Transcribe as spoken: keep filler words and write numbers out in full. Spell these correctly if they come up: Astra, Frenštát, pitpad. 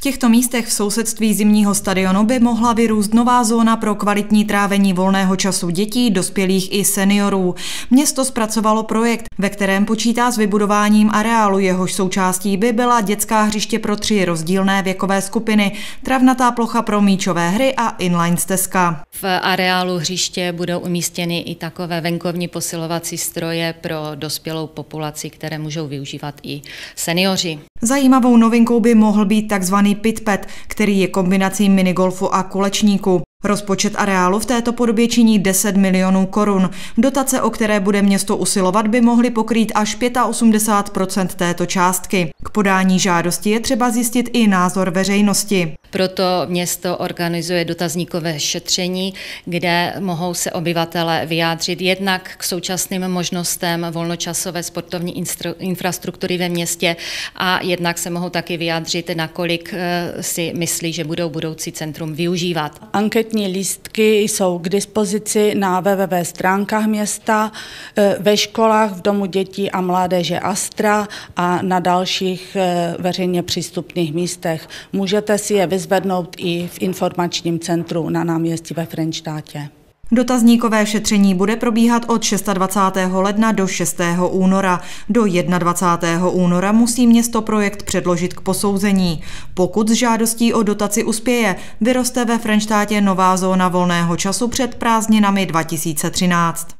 V těchto místech v sousedství zimního stadionu by mohla vyrůst nová zóna pro kvalitní trávení volného času dětí, dospělých i seniorů. Město zpracovalo projekt, ve kterém počítá s vybudováním areálu, jehož součástí by byla dětská hřiště pro tři rozdílné věkové skupiny, travnatá plocha pro míčové hry a inline stezka. V areálu hřiště budou umístěny i takové venkovní posilovací stroje pro dospělou populaci, které můžou využívat i seniori. Zajímavou novinkou by mohl být tzv. pitpad, který je kombinací minigolfu a kulečníku. Rozpočet areálu v této podobě činí deset milionů korun. Dotace, o které bude město usilovat, by mohly pokrýt až osmdesát pět procent této částky. K podání žádosti je třeba zjistit i názor veřejnosti. Proto město organizuje dotazníkové šetření, kde mohou se obyvatele vyjádřit jednak k současným možnostem volnočasové sportovní infrastruktury ve městě a jednak se mohou taky vyjádřit, nakolik si myslí, že budou budoucí centrum využívat. Anketní lístky jsou k dispozici na webové stránkách města, ve školách, v Domu dětí a mládeže Astra a na dalších veřejně přístupných místech. Můžete si je vyzvednout i v informačním centru na náměstí ve Frenštátě. Dotazníkové šetření bude probíhat od dvacátého šestého ledna do šestého února. Do dvacátého prvního února musí město projekt předložit k posouzení. Pokud s žádostí o dotaci uspěje, vyroste ve Frenštátě nová zóna volného času před prázdninami dva tisíce třináct.